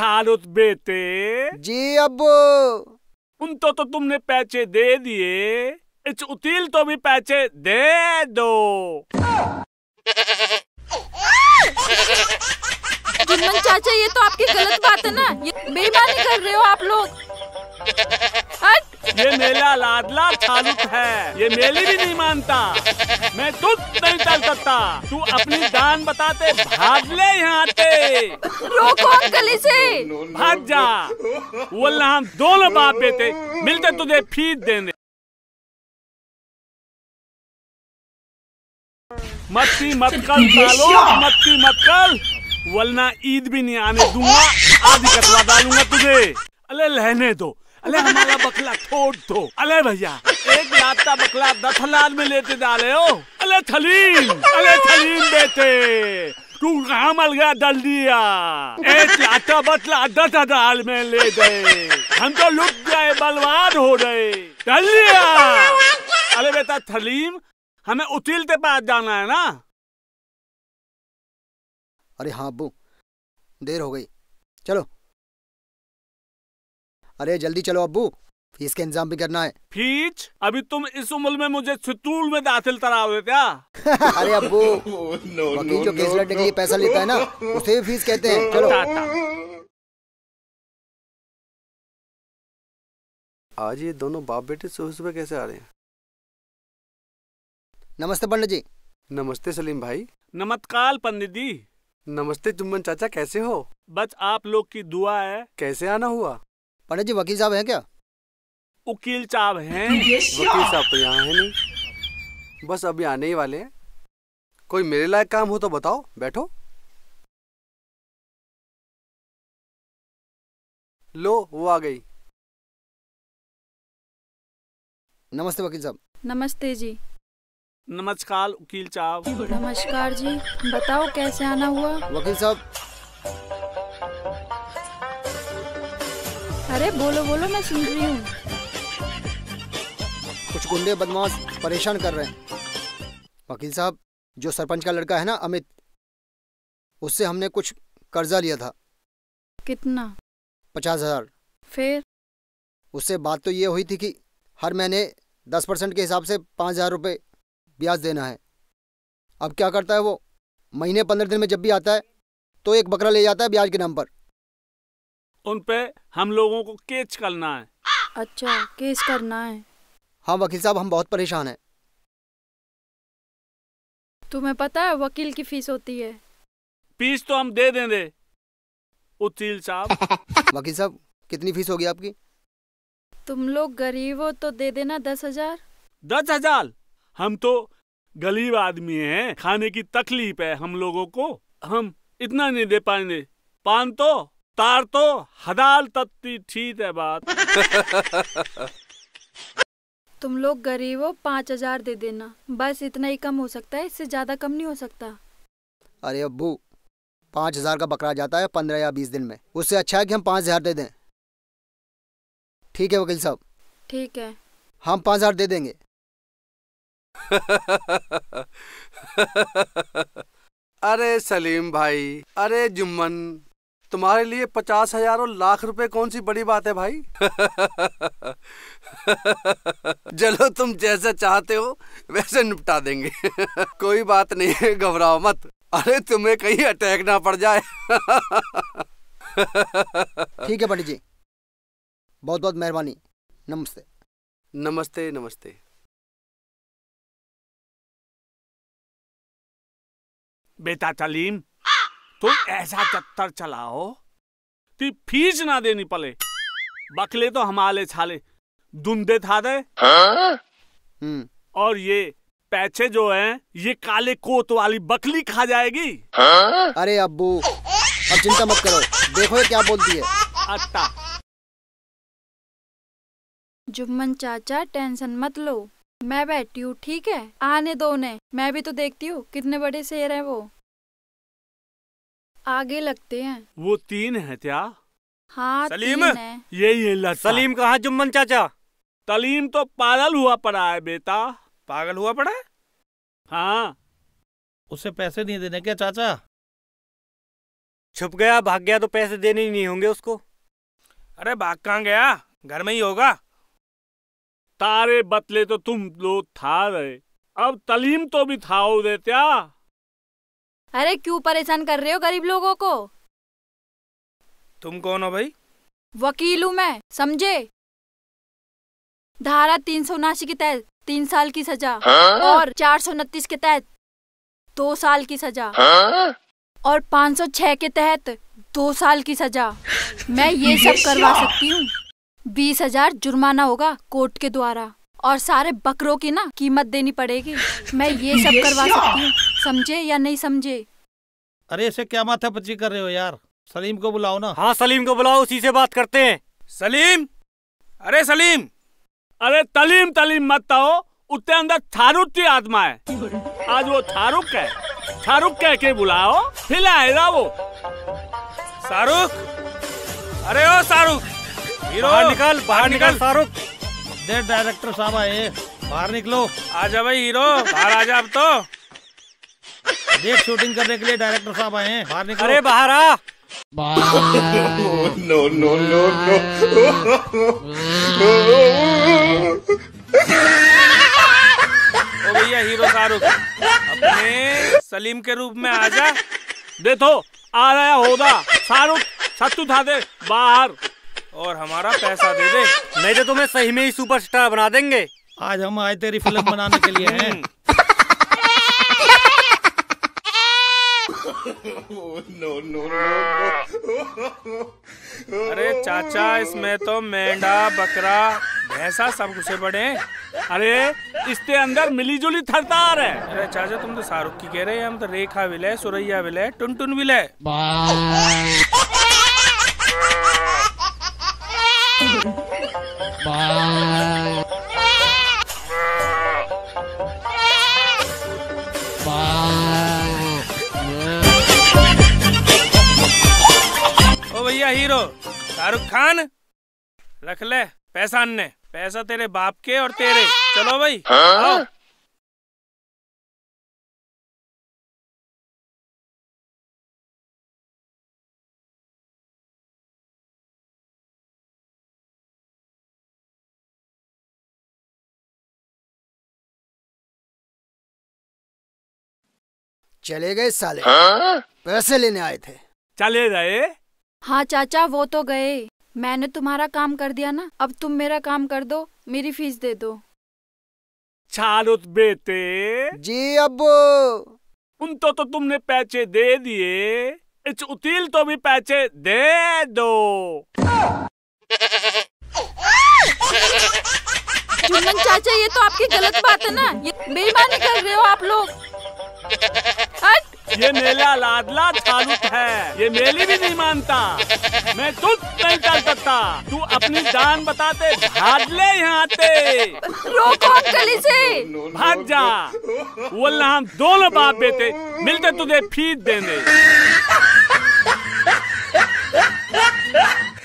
छाड़ो बेटे जी। अब उन तो तुमने पैसे दे दिए, इस उतील तो भी पैसे दे दो। जुम्मन चाचा ये तो आपकी गलत बात है ना, ये बेईमानी कर रहे हो आप लोग। ये मेरा लाडला चालुक है, ये मेरी भी नहीं मानता। मैं तुझ नहीं चल सकता, तू अपनी जान बताते भाग ले यहाँ से। रोको गली से, भाग जा। वल्लाह हम दोनों बाप बेटे मिलते तुझे फीस देने। मत्ती मतकल चालुक, मत्ती मतकल, वरना ईद भी नहीं आने दूंगा, आधी कटवा डालूंगा तुझे। अले लहने दो, अले हमारा बकला छोड़ दो। अले भैया एक लाता बकला 10,000 में लेते डाले हो। अले थलीम बेटे तू कहाँ मल गया डल दिया। एक लाता बकला 10,000 में ले गए, हम तो लुट गए, बलवान हो गए, डल दिया। अरे बेटा थलीम, हमें उतील के पास जाना है ना। अरे हाँ अब्बू देर हो गई, चलो। अरे जल्दी चलो अब्बू, फीस का इंतजाम भी करना है। फीस? अभी तुम इस उम्र में मुझे सितूल में दाखिल कराओगे क्या? अरे अब्बू वकील जो केस लड़ने के लिए पैसा लेता है ना, उसे भी फीस कहते हैं। चलो आज ये दोनों बाप बेटे सुबह सुबह कैसे आ रहे हैं? नमस्ते पंडित जी। नमस्ते सलीम भाई। नमस्कार पंडित जी। नमस्ते जुम्मन चाचा, कैसे हो? बस आप लोग की दुआ है। कैसे आना हुआ? पंडित जी वकील साहब हैं क्या? वकील साहब हैं? वकील साहब तो यहाँ है नहीं, बस अभी आने ही वाले हैं। कोई मेरे लायक काम हो तो बताओ, बैठो। लो वो आ गई। नमस्ते वकील साहब। नमस्ते जी। नमस्कार वकील साहब। नमस्कार जी, बताओ कैसे आना हुआ? वकील साहब। अरे बोलो बोलो, मैं सुन रही हूँ। कुछ गुंडे बदमाश परेशान कर रहे हैं वकील साहब। जो सरपंच का लड़का है ना अमित, उससे हमने कुछ कर्जा लिया था। कितना? 50,000। फिर? उससे बात तो ये हुई थी कि हर महीने 10% के हिसाब से 5,000 रुपये ब्याज देना है। अब क्या करता है वो, महीने 15 दिन में जब भी आता है तो एक बकरा ले जाता है ब्याज के नाम पर। उन पे हम लोगों को केस करना है। अच्छा, केस करना है? हाँ वकील साहब, हम बहुत परेशान हैं। तुम्हें पता है वकील की फीस होती है? फीस तो हम दे देंगे वकील साहब। वकील साहब कितनी फीस होगी आपकी? तुम लोग गरीब हो तो दे देना 10,000। 10,000? हम तो गरीब आदमी हैं, खाने की तकलीफ है हम लोगों को, हम इतना नहीं दे पाएंगे। 500 तार तो 1000 तत्ती ठीक है बात। तुम लोग गरीब हो, 5,000 दे देना, बस इतना ही कम हो सकता है, इससे ज्यादा कम नहीं हो सकता। अरे अब्बू 5,000 का बकरा जाता है 15 या 20 दिन में, उससे अच्छा है कि हम 5,000 दे दें। ठीक है वकील साहब? ठीक है, हम 5,000 दे देंगे। अरे सलीम भाई, अरे जुम्मन, तुम्हारे लिए 50,000 और लाख रुपए कौन सी बड़ी बात है भाई। चलो तुम जैसा चाहते हो वैसे निपटा देंगे। कोई बात नहीं है, घबराओ मत। अरे तुम्हें कहीं अटैक ना पड़ जाए। ठीक है पंडित जी, बहुत बहुत मेहरबानी। नमस्ते। नमस्ते नमस्ते। बेटा तलीम, तुम ऐसा चक्कर चलाओ कि फीस ना देनी पड़े। बकले तो हमारे छाले दुंदे था दे। और ये पैसे जो हैं, ये काले कोत वाली बकली खा जाएगी। अरे अब्बू अब चिंता मत करो, देखो क्या बोलती है। अच्छा जुम्मन चाचा टेंशन मत लो, मैं बैठी हूँ। ठीक है, आने दो उन्हें, मैं भी तो देखती हूँ कितने बड़े शेर हैं वो, आगे लगते हैं। वो 3 है क्या? हाँ सलीम, ये सलीम कहाँ जुम्मन चाचा? सलीम तो पागल हुआ पड़ा है बेटा। पागल हुआ पड़ा है? हाँ। उसे पैसे नहीं देने क्या चाचा? छुप गया, भाग गया तो पैसे देने ही नहीं होंगे उसको। अरे भाग कहाँ गया, घर में ही होगा। तारे बतले तो तुम लोग था रहे, अब तलीम तो भी था देते। अरे क्यों परेशान कर रहे हो गरीब लोगों को। तुम कौन हो भाई? वकील हूँ मैं, समझे? धारा 379 के तहत 3 साल की सजा और 429 के तहत 2 साल की सजा और 506 के तहत 2 साल की सजा। मैं ये सब करवा सकती हूँ। 20,000 जुर्माना होगा कोर्ट के द्वारा और सारे बकरों की ना कीमत देनी पड़ेगी। मैं ये सब करवा सकती हूँ, समझे या नहीं समझे? अरे ऐसे क्या माथापच्ची कर रहे हो यार, सलीम को बुलाओ ना। हाँ सलीम को बुलाओ, उसी से बात करते हैं। सलीम, अरे सलीम। अरे तलीम तलीम मत आओ, उसके अंदर थारूक की आत्मा है। आज वो थारूक है, थारूक कह के बुलाओ, फिर आएगा वो। शाहरुख, अरे ओ शाहरुख, बाहर निकल शाहरुख। देख डायरेक्टर साहब आए, बाहर निकलो। आजा भाई हीरो, बाहर आजा। अब तो देख शूटिंग करने के लिए डायरेक्टर साहब आए हैं, बाहर निकलो। अरे बाहर आ। No no no no. ओ भैया हीरो शाहरुख, अपने सलीम के रूप में आजा। देखो आ रहा होगा शाहरुख, सत्तू था दे बाहर और हमारा पैसा दे दे, नहीं तो तुम्हें सही में ही सुपरस्टार बना देंगे। आज हम आए तेरी फिल्म बनाने के लिए हैं। No no no. अरे चाचा, इसमें तो मेंढा, बकरा, भैंसा सब घुसे पड़े। अरे इसके अंदर मिलीजुली थरतार है। अरे चाचा तुम तो शाहरुख की कह रहे हैं, हम तो रेखा विलय, सुरैया विलय, टुनटुन विलय। ओ भैया हीरो, शाहरुख खान रख ले पैसा, अन्ने पैसा तेरे बाप के और तेरे। चलो भाई आओ। चले गए साले, पैसे लेने आए थे। चले गए? हाँ चाचा वो तो गए, मैंने तुम्हारा काम कर दिया ना, अब तुम मेरा काम कर दो, मेरी फीस दे दो। चारुत बेटे जी, अब उन तो तुमने पैसे दे दिए, इस उतील तो भी पैसे दे दो। जुम्मन चाचा ये तो आपकी गलत बात है ना, ये बेईमानी कर रहे हो आप लोग। ये मेरा लाडला शाहरुख है, ये मेरी भी नहीं मानता, मैं तुझ नहीं कर सकता। तू अपनी जान बताते भागले यहाँ आते। रोको गली से, भाग जा। वल्ला हम दोनों बाप बेटे मिलते तुझे फीस देंगे।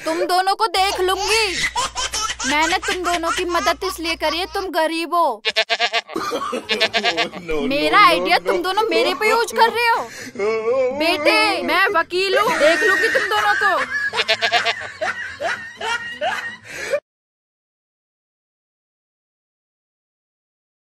तुम दोनों को देख लूंगी, मैंने तुम दोनों की मदद इसलिए करी है, तुम गरीब हो। मेरा आइडिया तुम दोनों मेरे पे यूज कर रहे हो। बेटे मैं वकील हूँ, देख लूंगी तुम दोनों को।